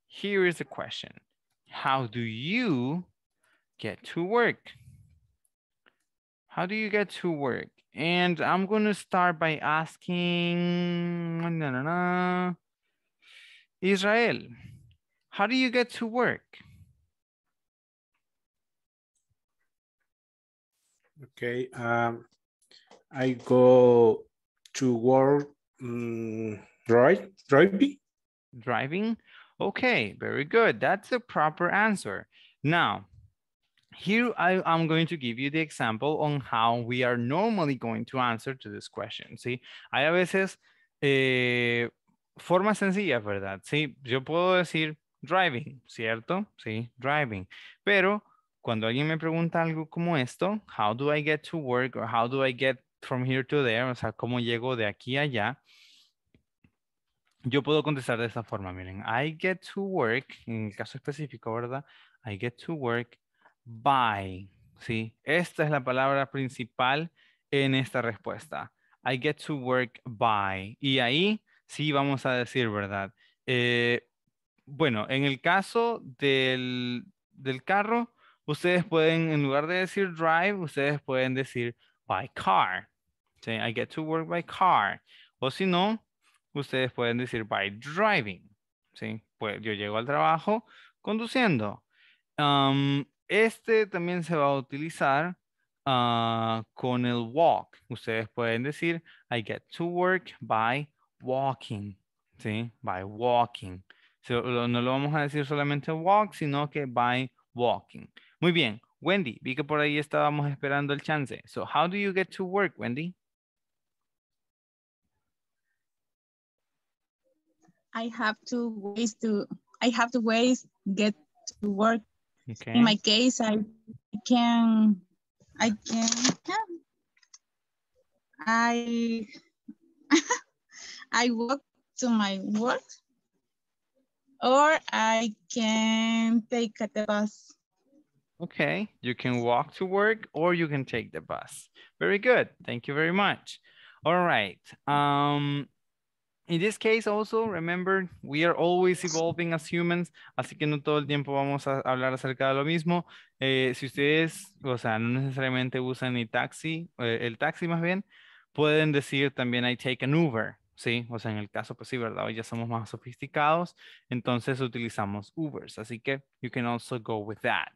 Here is the question. How do you get to work? How do you get to work? And I'm going to start by asking... Israel, how do you get to work? Okay, I go to work driving. Okay, very good. That's the proper answer. Now, here I'm going to give you the example on how we are normally going to answer to this question. See, ¿sí? Hay a veces... formas sencillas, ¿verdad? Sí, yo puedo decir driving, ¿cierto? Sí, driving. Pero cuando alguien me pregunta algo como esto, how do I get to work or how do I get from here to there, o sea, cómo llego de aquí a allá, yo puedo contestar de esta forma, miren, I get to work, en el caso específico, ¿verdad? I get to work by, ¿sí? Esta es la palabra principal en esta respuesta. I get to work by. Y ahí... sí, vamos a decir, ¿verdad? Bueno, en el caso del carro, ustedes pueden, en lugar de decir drive, ustedes pueden decir by car. ¿Sí? I get to work by car. O si no, ustedes pueden decir by driving. ¿Sí? Pues yo llego al trabajo conduciendo. Este también se va a utilizar con el walk. Ustedes pueden decir I get to work by walking, ¿sí? By walking. So, no lo vamos a decir solamente walk, sino que by walking. Muy bien. Wendy, vi que por ahí estábamos esperando el chance. So, how do you get to work, Wendy? I have two ways get to work. Okay. In my case, I walk to my work, or I can take the bus. Okay, you can walk to work or you can take the bus. Very good, thank you very much. All right, In this case also, remember, we are always evolving as humans, así que no todo el tiempo vamos a hablar acerca de lo mismo. Si ustedes, o sea, no necesariamente usan ni taxi, el taxi más bien, pueden decir también I take an Uber, ¿sí? O sea, en el caso, pues sí, ¿verdad? Hoy ya somos más sofisticados, entonces utilizamos Ubers, así que you can also go with that.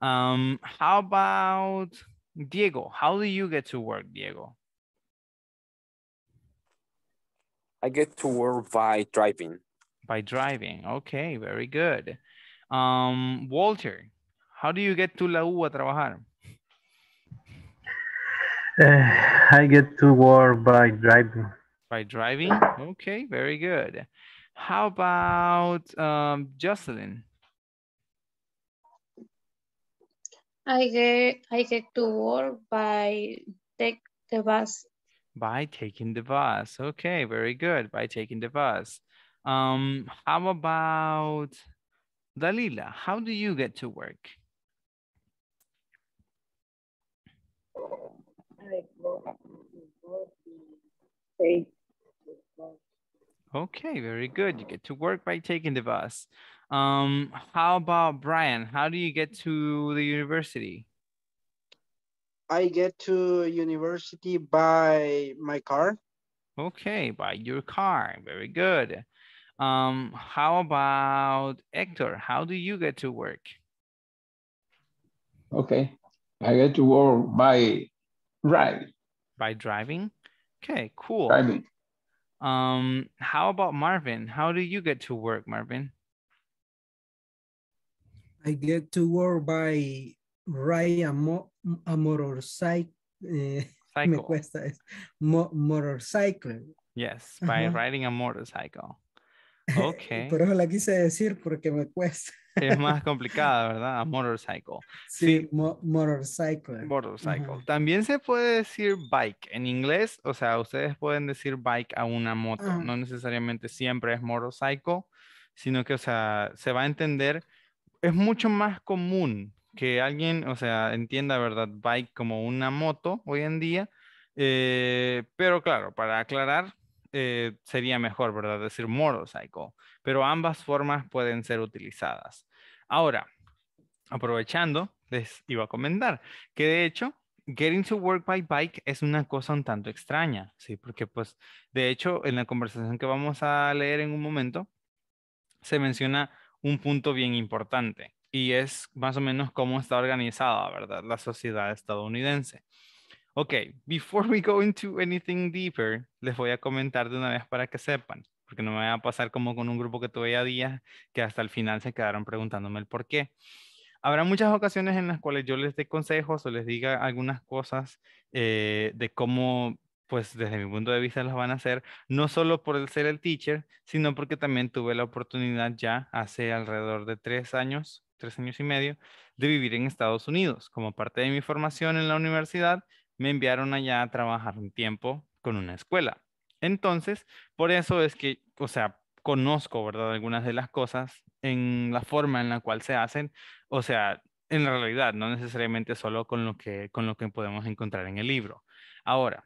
How about Diego? How do you get to work, Diego? I get to work by driving. By driving. Okay, very good. Walter, how do you get to La U a trabajar? I get to work by driving. By driving? Okay, very good. How about Jocelyn? I get to work by take the bus. By taking the bus. Okay, very good. By taking the bus. How about Dalila? How do you get to work? Okay, very good. You get to work by taking the bus. How about Brian? How do you get to the university? I get to university by my car. Okay, by your car. Very good. How about Héctor? How do you get to work? Okay, I get to work by ride. By driving? Okay, cool. Driving. How about Marvin? How do you get to work, Marvin? I get to work by ride a motorcycle. Me cuesta motorcycle. Yes, by riding a motorcycle. Okay. Por eso la quise decir porque me cuesta. Es más complicada, ¿verdad? A motorcycle. Sí, sí. Motorcycle. Motorcycle. También se puede decir bike en inglés. O sea, ustedes pueden decir bike a una moto. No necesariamente siempre es motorcycle, sino que, o sea, se va a entender. Es mucho más común que alguien, o sea, entienda, ¿verdad? Bike como una moto hoy en día. Pero claro, para aclarar, sería mejor, ¿verdad? Decir motorcycle. Pero ambas formas pueden ser utilizadas. Ahora, aprovechando, les iba a comentar que de hecho, getting to work by bike es una cosa un tanto extraña, ¿sí? Porque pues, de hecho, en la conversación que vamos a leer en un momento, se menciona un punto bien importante. Y es más o menos cómo está organizada, ¿verdad? La sociedad estadounidense. Ok, before we go into anything deeper, les voy a comentar de una vez para que sepan, porque no me va a pasar como con un grupo que tuve a días que hasta el final se quedaron preguntándome el por qué. Habrá muchas ocasiones en las cuales yo les dé consejos o les diga algunas cosas de cómo, pues desde mi punto de vista las van a hacer, no solo por ser el teacher, sino porque también tuve la oportunidad ya hace alrededor de 3 años y medio, de vivir en Estados Unidos. Como parte de mi formación en la universidad, me enviaron allá a trabajar un tiempo con una escuela. Entonces, por eso es que, o sea, conozco, ¿verdad? Algunas de las cosas en la forma en la cual se hacen, o sea, en la realidad, no necesariamente solo con lo que podemos encontrar en el libro. Ahora,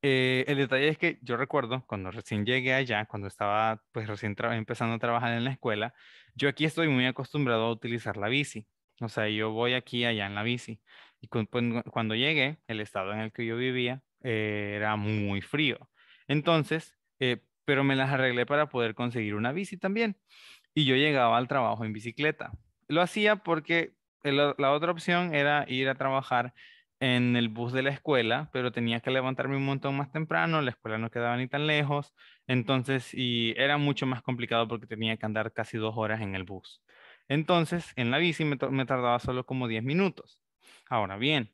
el detalle es que yo recuerdo cuando recién llegué allá, cuando estaba pues recién empezando a trabajar en la escuela, yo aquí estoy muy acostumbrado a utilizar la bici. O sea, yo voy aquí allá en la bici. Y cuando llegué, el estado en el que yo vivía era muy frío. Entonces, pero me las arreglé para poder conseguir una bici también. Y yo llegaba al trabajo en bicicleta. Lo hacía porque la otra opción era ir a trabajar en el bus de la escuela, pero tenía que levantarme un montón más temprano, la escuela no quedaba ni tan lejos, entonces, y era mucho más complicado porque tenía que andar casi 2 horas en el bus. Entonces, en la bici me tardaba solo como 10 minutos. Ahora bien,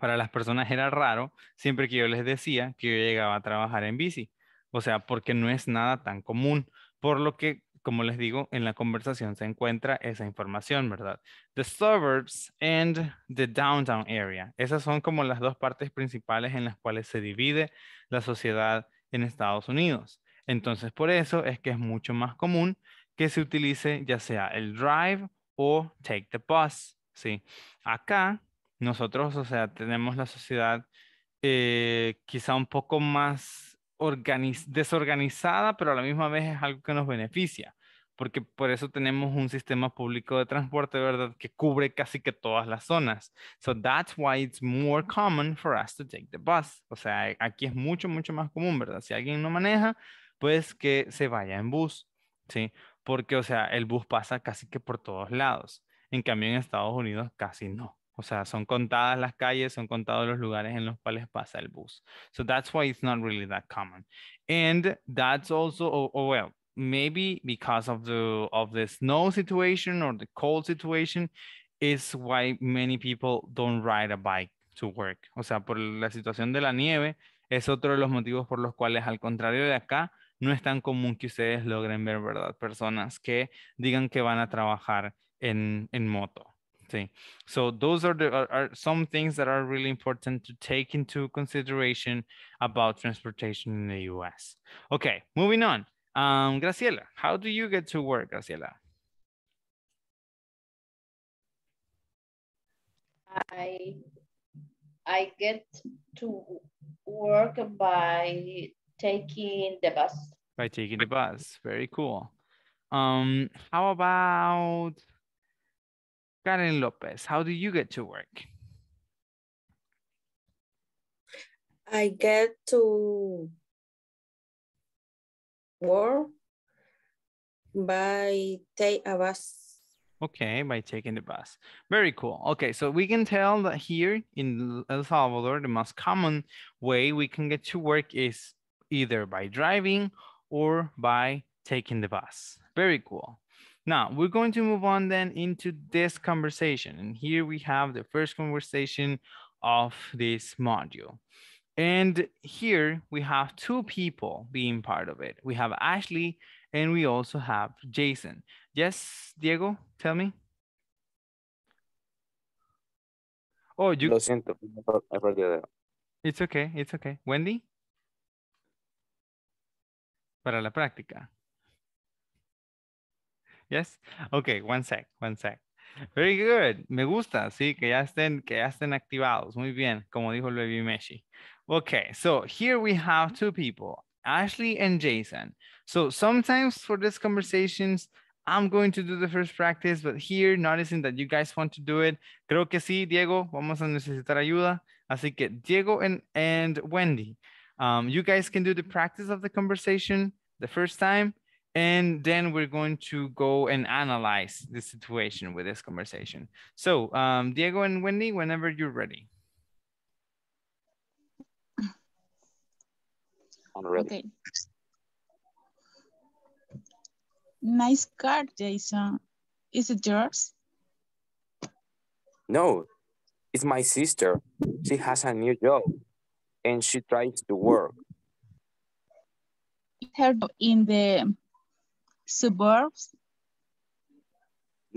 para las personas era raro siempre que yo les decía que yo llegaba a trabajar en bici, o sea, porque no es nada tan común, por lo que, como les digo, en la conversación se encuentra esa información, ¿verdad? The suburbs and the downtown area. Esas son como las dos partes principales en las cuales se divide la sociedad en Estados Unidos. Entonces, por eso es que es mucho más común que se utilice ya sea el drive o take the bus, ¿sí? Acá nosotros, o sea, tenemos la sociedad quizá un poco más desorganizada, pero a la misma vez es algo que nos beneficia, porque por eso tenemos un sistema público de transporte, ¿verdad?, que cubre casi que todas las zonas. So that's why it's more common for us to take the bus. O sea, aquí es mucho, mucho más común, ¿verdad? Si alguien no maneja, pues que se vaya en bus, ¿sí? Porque, o sea, el bus pasa casi que por todos lados. En cambio, en Estados Unidos casi no. O sea, son contadas las calles, son contados los lugares en los cuales pasa el bus. So that's why it's not really that common. And that's also, well, maybe because of the snow situation or the cold situation is why many people don't ride a bike to work. O sea, por la situación de la nieve es otro de los motivos por los cuales, al contrario de acá, no es tan común que ustedes logren ver, ¿verdad?, personas que digan que van a trabajar en moto. Sí. So those are some things that are really important to take into consideration about transportation in the U.S. Okay, moving on. Graciela, how do you get to work, Graciela? I get to work by taking the bus. By taking the bus, very cool. How about Karen Lopez, how do you get to work? I get to work by taking a bus. Okay, by taking the bus. Very cool. Okay, so we can tell that here in El Salvador, the most common way we can get to work is either by driving or by taking the bus. Very cool. Now, we're going to move on then into this conversation. And here we have the first conversation of this module. And here we have two people being part of it. We have Ashley and we also have Jason. Yes, Diego, tell me. Oh, you... Lo siento. It's okay, it's okay. Wendy? Para la práctica. Yes. Okay, one sec. Very good. Me gusta, sí, que ya estén activados. Muy bien, como dijo Levi Meshi. Okay, so here we have two people, Ashley and Jason. So sometimes for these conversations, I'm going to do the first practice, but here, noticing that you guys want to do it, creo que sí, Diego, vamos a necesitar ayuda. Así que Diego and Wendy, you guys can do the practice of the conversation the first time. And then we're going to go and analyze the situation with this conversation. So, Diego and Wendy, whenever you're ready. I'm ready. Okay. Nice car, Jason. Is it yours? No, it's my sister. She has a new job and she tries to work. In the suburbs?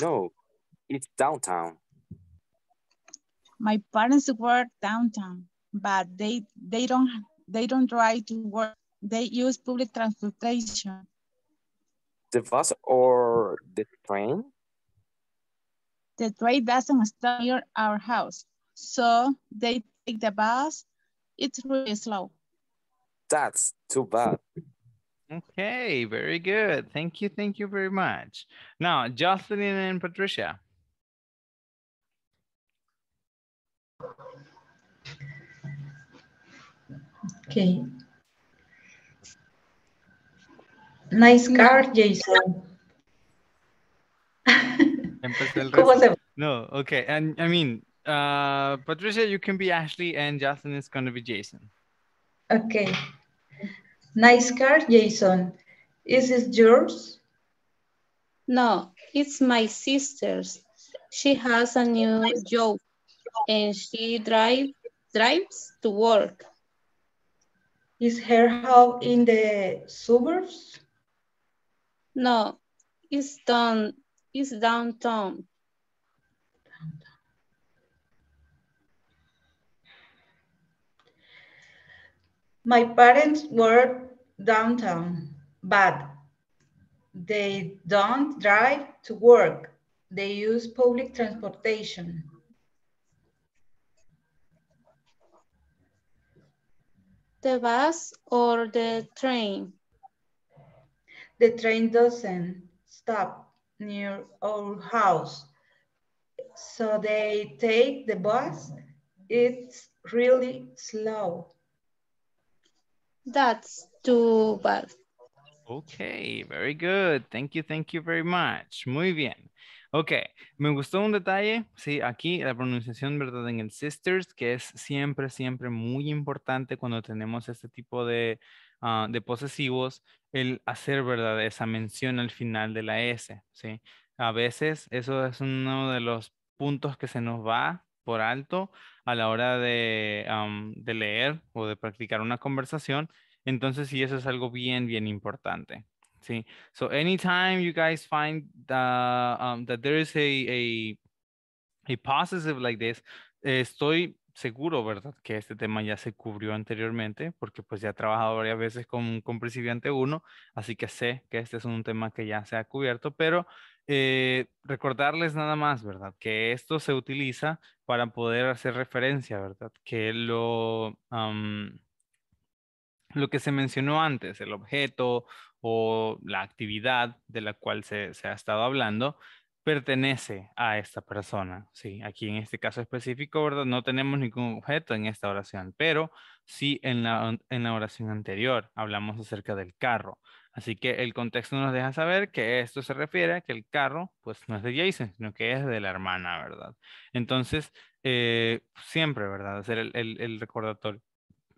No, it's downtown. My parents work downtown, but they don't drive to work. They use public transportation. The bus or the train? The train doesn't stop near our house, so they take the bus. It's really slow. That's too bad. Okay, very good. Thank you very much. Now, Jocelyn and Patricia. Okay. Nice car, Jason. No, okay. And I mean, Patricia, you can be Ashley and Jocelyn is going to be Jason. Okay. Nice car, Jason. Is it yours? No, it's my sister's. She has a new job and she drives to work. Is her house in the suburbs? No, it's downtown. My parents work downtown, but they don't drive to work. They use public transportation. the bus or the train? The train doesn't stop near our house, so they take the bus. It's really slow. That's too bad. Okay, very good. Thank you very much. Muy bien. Ok, me gustó un detalle, sí, aquí la pronunciación, ¿verdad? En el sisters, que es siempre, siempre muy importante cuando tenemos este tipo de posesivos, el hacer, ¿verdad? Esa mención al final de la S, ¿sí? A veces eso es uno de los puntos que se nos va por alto a la hora de leer o de practicar una conversación. Entonces, sí, eso es algo bien, bien importante. See, so anytime you guys find that there is a possessive like this, estoy seguro, ¿verdad? Que este tema ya se cubrió anteriormente, porque pues ya he trabajado varias veces con principiante 1, así que sé que este es un tema que ya se ha cubierto, pero recordarles nada más, ¿verdad? Que esto se utiliza para poder hacer referencia, ¿verdad? Que lo que se mencionó antes, el objeto o la actividad de la cual se ha estado hablando, pertenece a esta persona. Sí, aquí en este caso específico, ¿verdad? No tenemos ningún objeto en esta oración, pero sí en la oración anterior hablamos acerca del carro. Así que el contexto nos deja saber que esto se refiere a que el carro, pues, no es de Jason, sino que es de la hermana, ¿verdad? Entonces, siempre, ¿verdad? Hacer el recordatorio.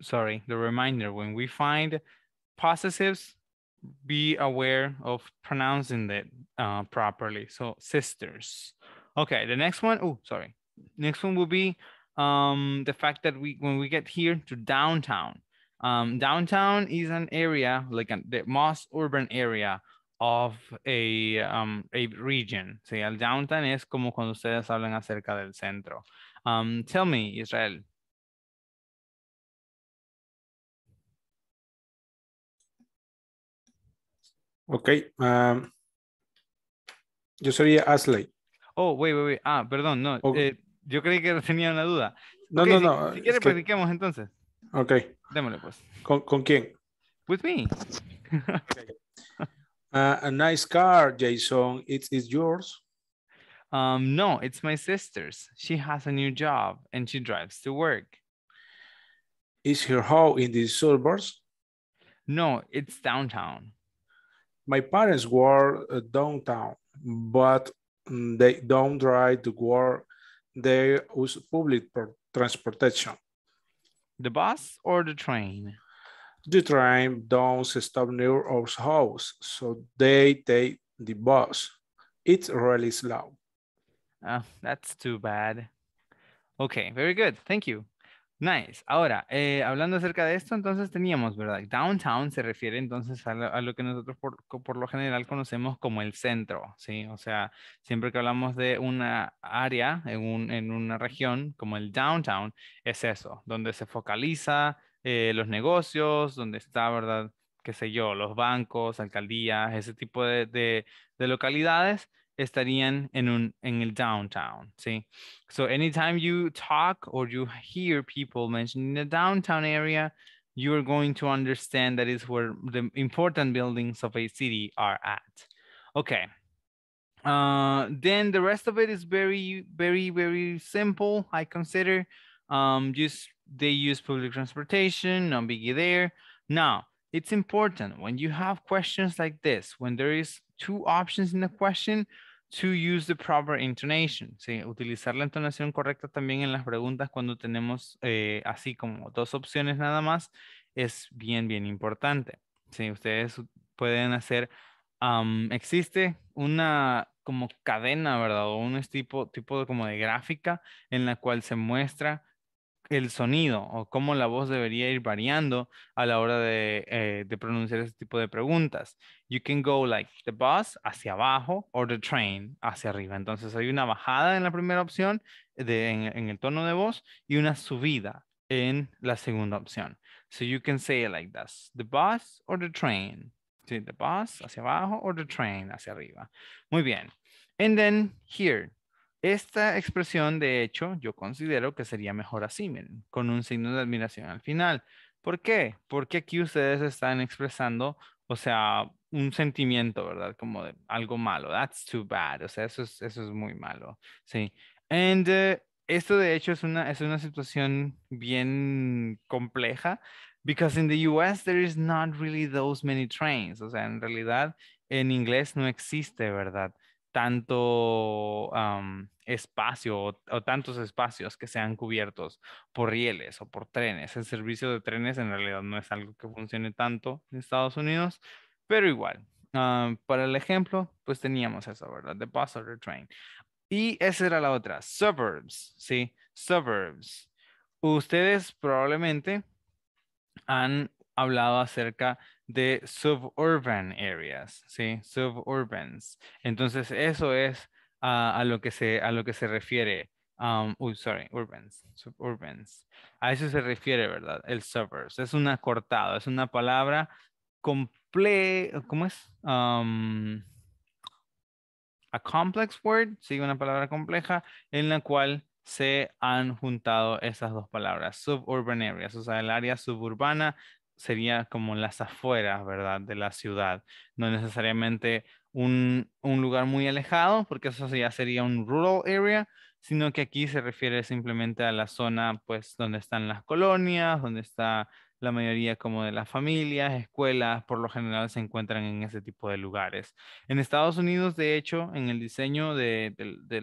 Sorry, the reminder, when we find possessives, be aware of pronouncing that properly. So sisters. Okay, the next one. Oh, sorry. Next one will be the fact that when we get here to downtown. Downtown is an area, like the most urban area of a region. So el downtown es como cuando ustedes hablan acerca del centro. Tell me, Israel. Ok, yo sería Ashley. Oh, wait. Ah, perdón, no. Okay. Yo creí que tenía una duda. No, okay, no. Si quieres, practiquemos entonces. Ok. Démosle, pues. ¿Con quién? With me. Okay. A nice car, Jason. It is yours. No, it's my sister's. She has a new job and she drives to work. Is her house in the suburbs? No, it's downtown. My parents work downtown, but they don't drive to work. They use public transportation. The bus or the train? The train don't stop near our house, so they take the bus. It's really slow. That's too bad. Okay, very good. Thank you. Nice. Ahora, hablando acerca de esto, entonces teníamos, ¿verdad? Downtown se refiere entonces a lo que nosotros por lo general conocemos como el centro, ¿sí? O sea, siempre que hablamos de una área en una región como el downtown, es eso, donde se focaliza los negocios, donde está, ¿verdad? Qué sé yo, los bancos, alcaldías, ese tipo de localidades estarían en el downtown, ¿sí? So anytime you talk or you hear people mentioning the downtown area, you are going to understand that is where the important buildings of a city are at. Okay. Then the rest of it is very, very, very simple, I consider. They use public transportation, no biggie there. Now, it's important when you have questions like this, when there is two options in the question, to use the proper intonation. ¿Sí? Utilizar la entonación correcta también en las preguntas cuando tenemos así como dos opciones nada más es bien, bien importante. ¿Sí? Ustedes pueden hacer, existe una como cadena, ¿verdad? O un tipo como de gráfica en la cual se muestra el sonido o cómo la voz debería ir variando a la hora de pronunciar ese tipo de preguntas. You can go like the bus hacia abajo or the train hacia arriba. Entonces hay una bajada en la primera opción en el tono de voz y una subida en la segunda opción. So you can say it like this, the bus or the train. Sí, the bus hacia abajo or the train hacia arriba. Muy bien. And then here. Esta expresión, de hecho, yo considero que sería mejor así, miren, con un signo de admiración al final. ¿Por qué? Porque aquí ustedes están expresando, o sea, un sentimiento, ¿verdad? Como de algo malo. That's too bad. O sea, eso es muy malo. Sí. And esto de hecho es una situación bien compleja. Because in the US there is not really those many trains. O sea, en realidad en inglés no existe, ¿verdad? Tanto espacio o tantos espacios que sean cubiertos por rieles o por trenes. El servicio de trenes en realidad no es algo que funcione tanto en Estados Unidos, pero igual. Para el ejemplo, pues teníamos eso, ¿verdad? The bus or the train. Y esa era la otra. Suburbs, ¿sí? Suburbs. Ustedes probablemente han hablado acerca de suburban areas, ¿sí? Suburbans. Entonces, eso es a lo que se refiere. Urbans, suburbans. A eso se refiere, ¿verdad? El suburbs. Es un acortado, es una palabra ¿cómo es? A complex word, sí, una palabra compleja en la cual se han juntado esas dos palabras, suburban areas, o sea, el área suburbana sería como las afueras, ¿verdad? De la ciudad, no necesariamente un lugar muy alejado, porque eso ya sería un rural area, sino que aquí se refiere simplemente a la zona, pues, donde están las colonias, donde está la mayoría como de las familias, escuelas, por lo general se encuentran en ese tipo de lugares. En Estados Unidos, de hecho, en el diseño de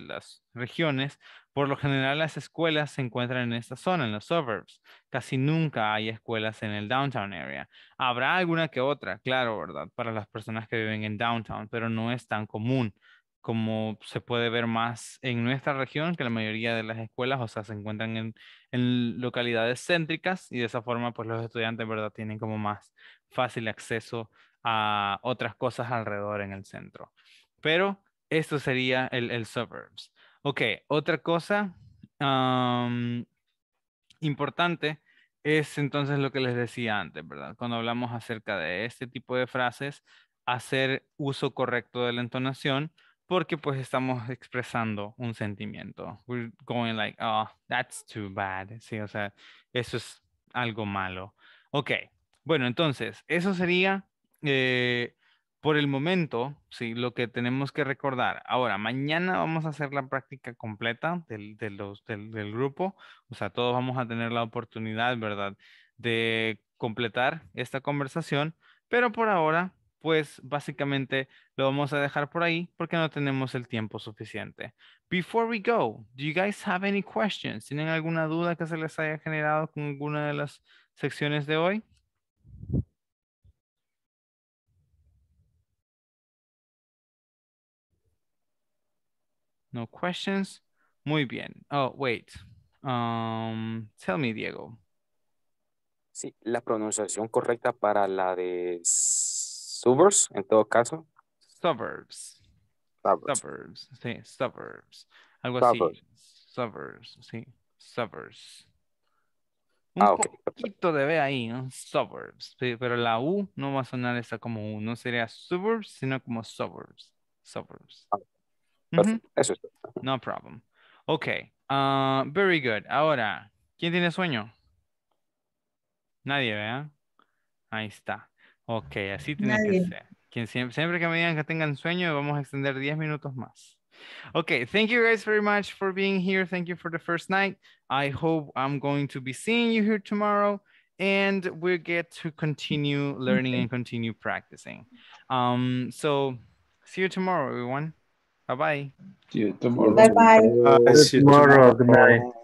las regiones, por lo general las escuelas se encuentran en esta zona, en los suburbs. Casi nunca hay escuelas en el downtown area. Habrá alguna que otra, claro, ¿verdad? Para las personas que viven en downtown, pero no es tan común como se puede ver más en nuestra región, que la mayoría de las escuelas, o sea, se encuentran en localidades céntricas y de esa forma, pues los estudiantes, ¿verdad? Tienen como más fácil acceso a otras cosas alrededor en el centro. Pero esto sería el suburbs. Ok, otra cosa importante es entonces lo que les decía antes, ¿verdad? Cuando hablamos acerca de este tipo de frases, hacer uso correcto de la entonación, porque pues estamos expresando un sentimiento. We're going like, oh, that's too bad. Sí, o sea, eso es algo malo. Ok, bueno, entonces, eso sería por el momento, sí, lo que tenemos que recordar. Ahora, mañana vamos a hacer la práctica completa del grupo. O sea, todos vamos a tener la oportunidad, ¿verdad? De completar esta conversación, pero por ahora, pues básicamente lo vamos a dejar por ahí porque no tenemos el tiempo suficiente. Before we go, do you guys have any questions? ¿Tienen alguna duda que se les haya generado con alguna de las secciones de hoy? No questions. Muy bien. Oh, wait. Tell me, Diego. Sí, la pronunciación correcta para la de suburbs, en todo caso. Suburbs. Sí, suburbs. Algo así. Suburbs, sí. Suburbs. Un poquito de B ahí, ¿no? Suburbs. Sí, pero la U no va a sonar esa como U. No sería suburbs, sino como suburbs. Suburbs. Eso es. No problem. Ok. Very good. Ahora, ¿quién tiene sueño? Nadie, ¿verdad? Ahí está. Ok, así tiene que ser. Siempre que me digan que tengan sueño, vamos a extender 10 minutos más. Ok, thank you guys very much for being here. Thank you for the first night. I hope I'm going to be seeing you here tomorrow. And we'll get to continue learning and continue practicing. So, see you tomorrow, everyone. Bye-bye. See you tomorrow. Bye-bye. See you tomorrow. Good night.